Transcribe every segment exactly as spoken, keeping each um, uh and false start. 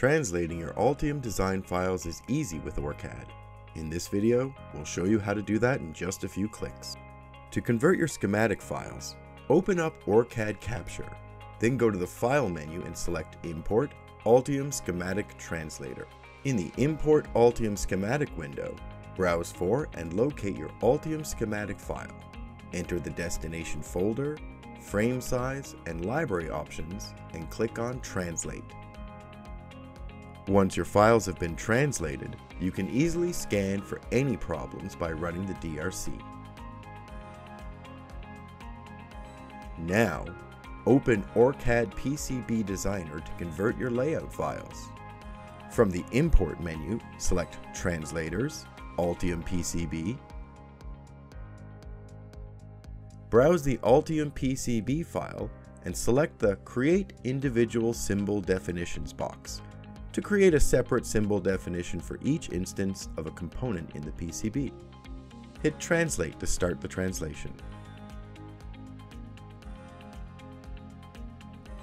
Translating your Altium design files is easy with OrCAD. In this video, we'll show you how to do that in just a few clicks. To convert your schematic files, open up OrCAD Capture, then go to the File menu and select Import Altium Schematic Translator. In the Import Altium Schematic window, browse for and locate your Altium schematic file. Enter the destination folder, frame size, and library options, and click on Translate. Once your files have been translated, you can easily scan for any problems by running the D R C. Now, open OrCAD P C B Designer to convert your layout files. From the Import menu, select Translators, Altium P C B. Browse the Altium P C B file and select the Create Individual Symbol Definitions box to create a separate symbol definition for each instance of a component in the P C B. Hit Translate to start the translation.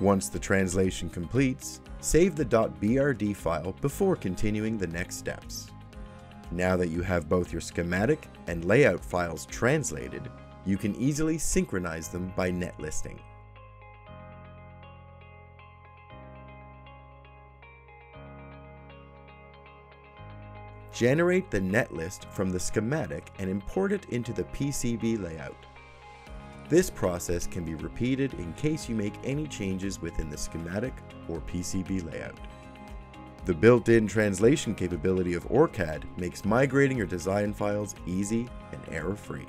Once the translation completes, save the .brd file before continuing the next steps. Now that you have both your schematic and layout files translated, you can easily synchronize them by net listing. Generate the netlist from the schematic and import it into the P C B layout. This process can be repeated in case you make any changes within the schematic or P C B layout. The built-in translation capability of OrCAD makes migrating your design files easy and error-free.